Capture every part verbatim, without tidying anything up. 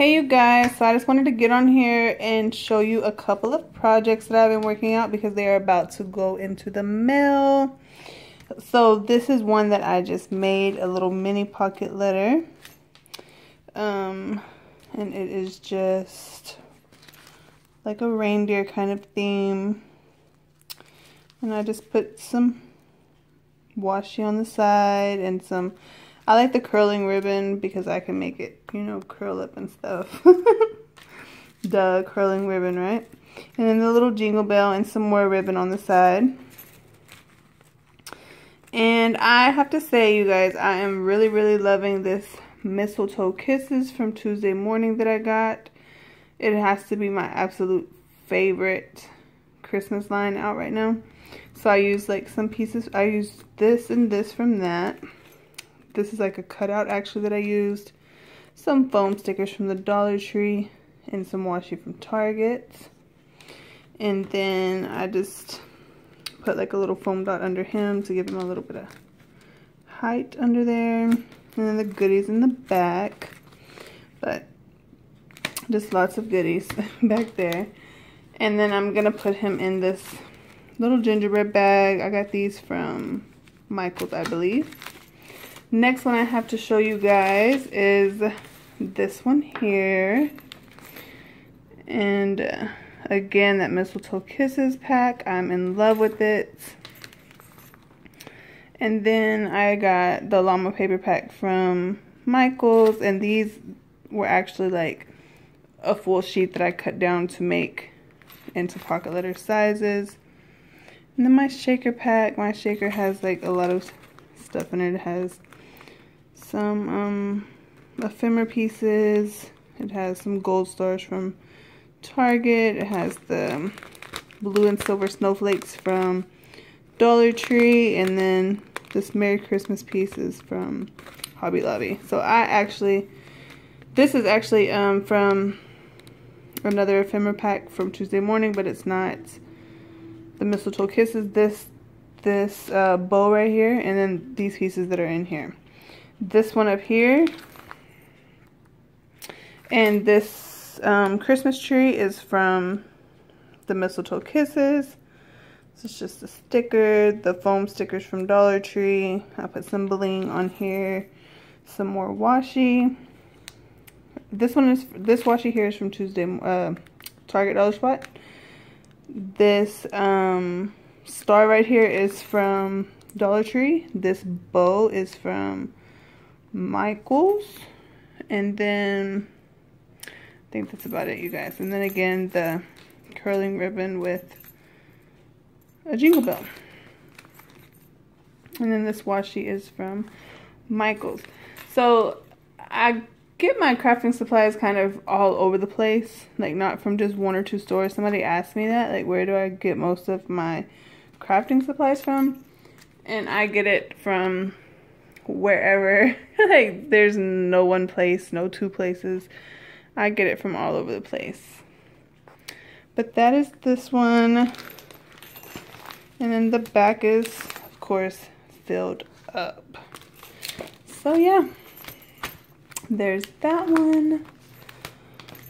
Hey you guys, so I just wanted to get on here and show you a couple of projects that I've been working out because they are about to go into the mail. So this is one that I just made, a little mini pocket letter. Um, and it is just like a reindeer kind of theme. And I just put some washi on the side and some... I like the curling ribbon because I can make it, you know, curl up and stuff. Duh, curling ribbon, right? And then the little jingle bell and some more ribbon on the side. And I have to say, you guys, I am really, really loving this Mistletoe Kisses from Tuesday morning that I got. It has to be my absolute favorite Christmas line out right now. So I used like some pieces. I used this and this from that. This is like a cutout actually that I used. Some foam stickers from the Dollar Tree and some washi from Target. And then I just put like a little foam dot under him to give him a little bit of height under there. And then the goodies in the back. But just lots of goodies back there. And then I'm going to put him in this little gingerbread bag. I got these from Michaels, I believe. Next one I have to show you guys is this one here. And uh, again, that Mistletoe Kisses pack. I'm in love with it. And then I got the llama paper pack from Michaels. And these were actually like a full sheet that I cut down to make into pocket letter sizes. And then my shaker pack. My shaker has like a lot of stuff in it. It has... some um, ephemera pieces. It has some gold stars from Target. It has the blue and silver snowflakes from Dollar Tree. And then this Merry Christmas piece is from Hobby Lobby. So I actually, this is actually um, from another ephemera pack from Tuesday morning, but it's not the Mistletoe Kisses. This, this uh, bow right here, and then these pieces that are in here. This one up here and this um, Christmas tree is from the Mistletoe Kisses. This is just a sticker, the foam stickers from Dollar Tree. I put some bling on here, some more washi. This one is this washi here is from Tuesday uh, Target Dollar Spot. This um, star right here is from Dollar Tree. This bow is from Michaels, and then I think that's about it, you guys. And then again, the curling ribbon with a jingle bell, and then this washi is from Michaels. So I get my crafting supplies kind of all over the place, like not from just one or two stores. Somebody asked me that, like, where do I get most of my crafting supplies from? And I get it from wherever. Like, there's no one place, no two places. I get it from all over the place. But that is this one, and then the back is of course filled up. So yeah, there's that one.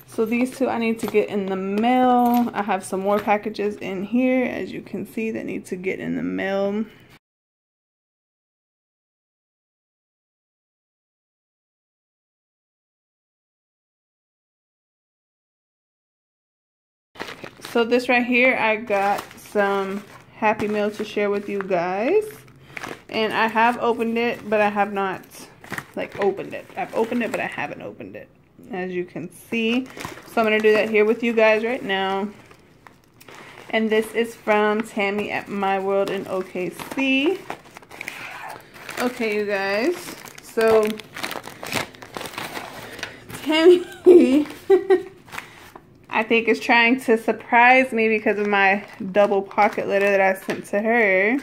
So these two I need to get in the mail. I have some more packages in here, as you can see, that need to get in the mail. So this right here, I got some Happy Mail to share with you guys. And I have opened it, but I have not, like, opened it. I've opened it, but I haven't opened it, as you can see. So I'm going to do that here with you guys right now. And this is from Tammy at My World in O K C. Okay, you guys. So, Tammy... I think is trying to surprise me because of my double pocket letter that I sent to her.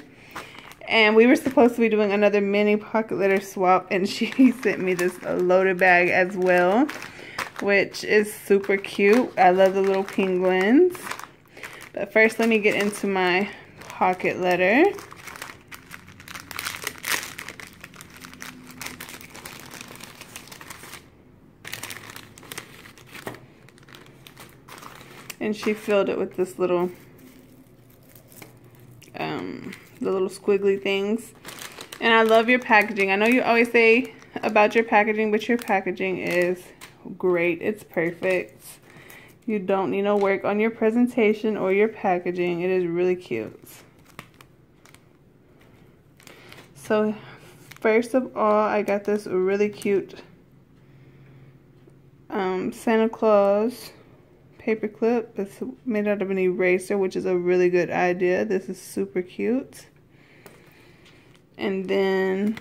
And we were supposed to be doing another mini pocket letter swap, and she sent me this loaded bag as well, which is super cute. I love the little penguins. But first, let me get into my pocket letter. And she filled it with this little, um, the little squiggly things. And I love your packaging. I know you always say about your packaging, but your packaging is great. It's perfect. You don't need no work on your presentation or your packaging. It is really cute. So first of all, I got this really cute um, Santa Claus paper clip. It's made out of an eraser, which is a really good idea. This is super cute. And then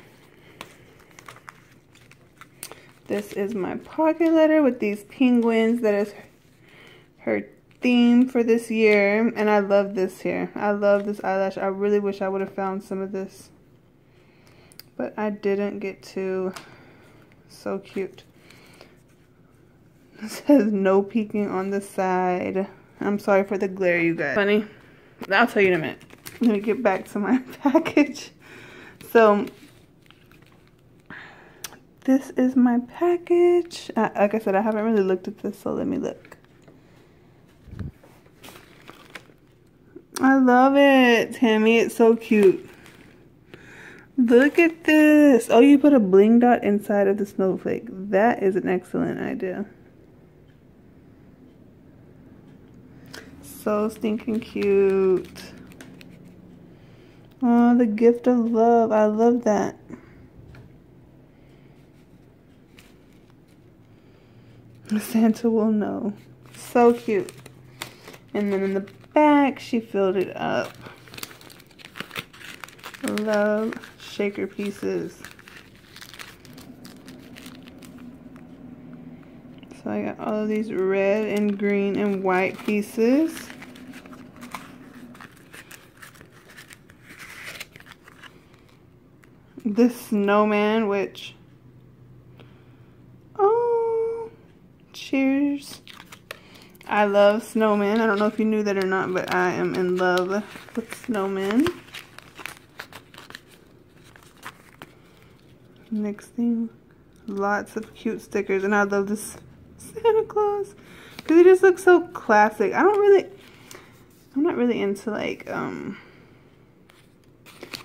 this is my pocket letter with these penguins. That is her theme for this year, and I love this here. I love this eyelash. I really wish I would have found some of this, but I didn't get to. So cute. It says no peeking on the side. I'm sorry for the glare, you guys. Funny. I'll tell you in a minute. Let me get back to my package. So this is my package. I, like I said, I haven't really looked at this, so let me look. I love it, Tammy. It's so cute. Look at this. Oh, you put a bling dot inside of the snowflake. That is an excellent idea. So stinking cute. Oh, the gift of love. I love that. Santa will know. So cute. And then in the back, she filled it up. Love shaker pieces. So I got all of these red and green and white pieces. This snowman, which, oh, cheers. I love snowmen. I don't know if you knew that or not, but I am in love with snowmen. Next thing, lots of cute stickers, and I love this Santa Claus because it just looks so classic. I don't really, I'm not really into like, um,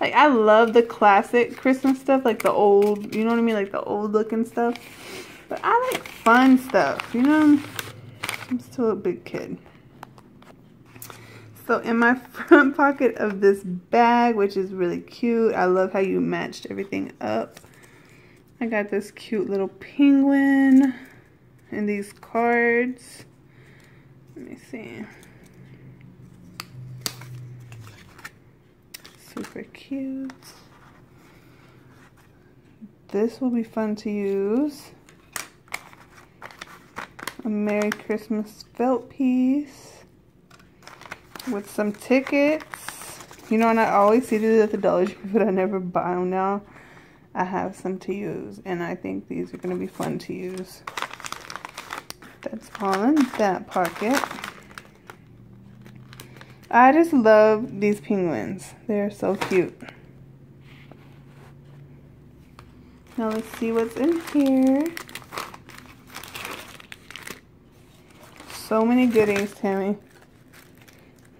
like I love the classic Christmas stuff, like the old, you know what I mean, like the old looking stuff. But I like fun stuff, you know. I'm still a big kid. So in my front pocket of this bag, which is really cute, I love how you matched everything up. I got this cute little penguin and these cards. Let me see. Super cute. This will be fun to use. A Merry Christmas felt piece with some tickets. You know, and I always see these at the Dollar Tree, but I never buy them now. I have some to use, and I think these are going to be fun to use. That's all in that pocket. I just love these penguins. They're so cute. Now let's see what's in here. So many goodies, Tammy.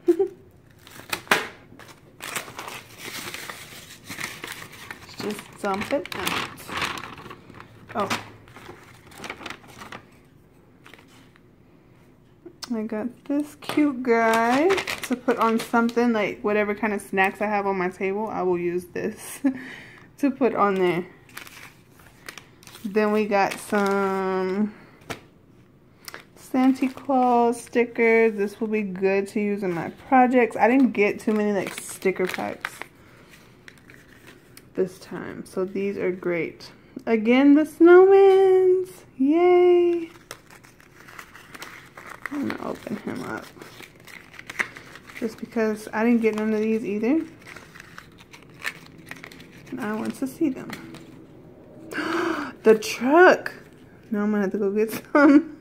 Just dump it out. Oh. I got this cute guy to put on something, like whatever kind of snacks I have on my table, I will use this to put on there. Then we got some Santa Claus stickers. This will be good to use in my projects. I didn't get too many like sticker packs this time, so these are great. Again, the snowmans. Yay! I'm gonna open him up just because I didn't get none of these either, and I want to see them. The truck. Now I'm gonna have to go get some.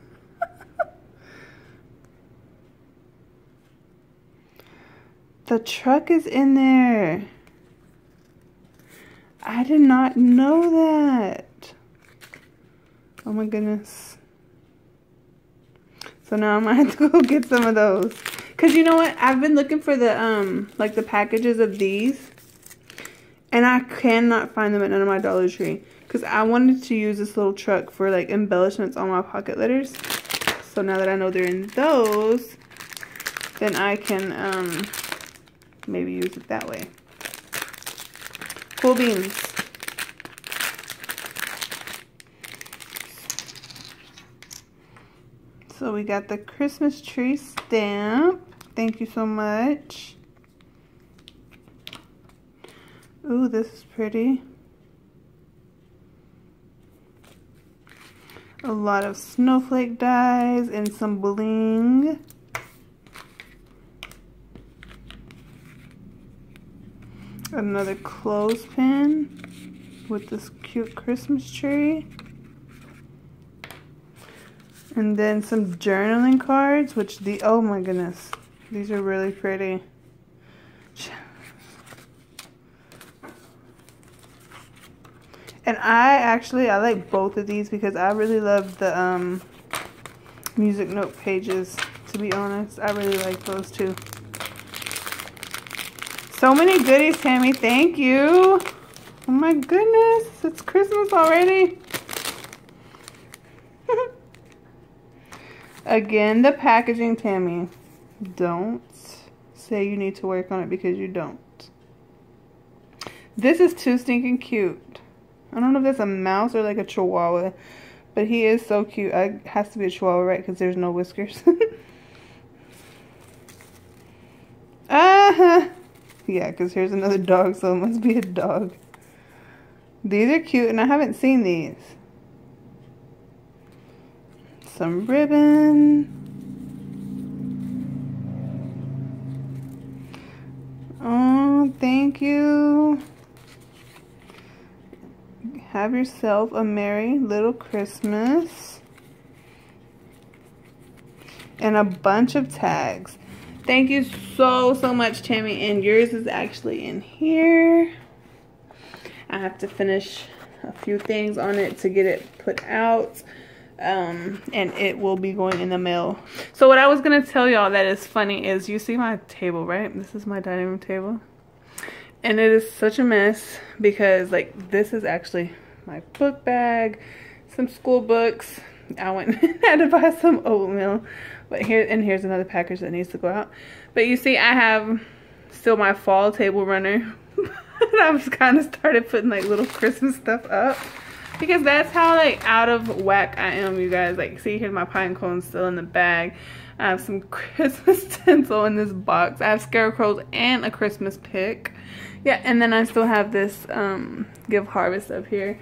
The truck is in there. I did not know that. Oh my goodness. So now I'm gonna have to go get some of those. Cause you know what? I've been looking for the um like the packages of these, and I cannot find them at none of my Dollar Tree. Cause I wanted to use this little truck for like embellishments on my pocket letters. So now that I know they're in those, then I can um maybe use it that way. Cool beans. So we got the Christmas tree stamp. Thank you so much. Ooh, this is pretty. A lot of snowflake dies and some bling. Another clothespin with this cute Christmas tree. And then some journaling cards, which the, oh my goodness, these are really pretty. And I actually, I like both of these because I really love the um, music note pages, to be honest. I really like those too. So many goodies, Tammy. Thank you. Oh my goodness, it's Christmas already. Again, the packaging, Tammy. Don't say you need to work on it because you don't. This is too stinking cute. I don't know if that's a mouse or like a chihuahua, but he is so cute. It has to be a chihuahua, right? Because there's no whiskers. uh-huh. Yeah, because here's another dog, so it must be a dog. These are cute, and I haven't seen these. Some ribbon. Oh, thank you. Have yourself a merry little Christmas. And a bunch of tags. Thank you so, so much, Tammy. And yours is actually in here. I have to finish a few things on it to get it put out. Um, and it will be going in the mail. So what I was going to tell y'all that is funny is you see my table, right? This is my dining room table. And it is such a mess because like this is actually my book bag, some school books. I went and had to buy some oatmeal. But here, and here's another package that needs to go out. But you see I have still my fall table runner. I've kind of started putting like little Christmas stuff up. Because that's how like out of whack I am, you guys. Like, see, here's my pine cone still in the bag. I have some Christmas tinsel in this box. I have scarecrows and a Christmas pick. Yeah, and then I still have this um, Give Harvest up here.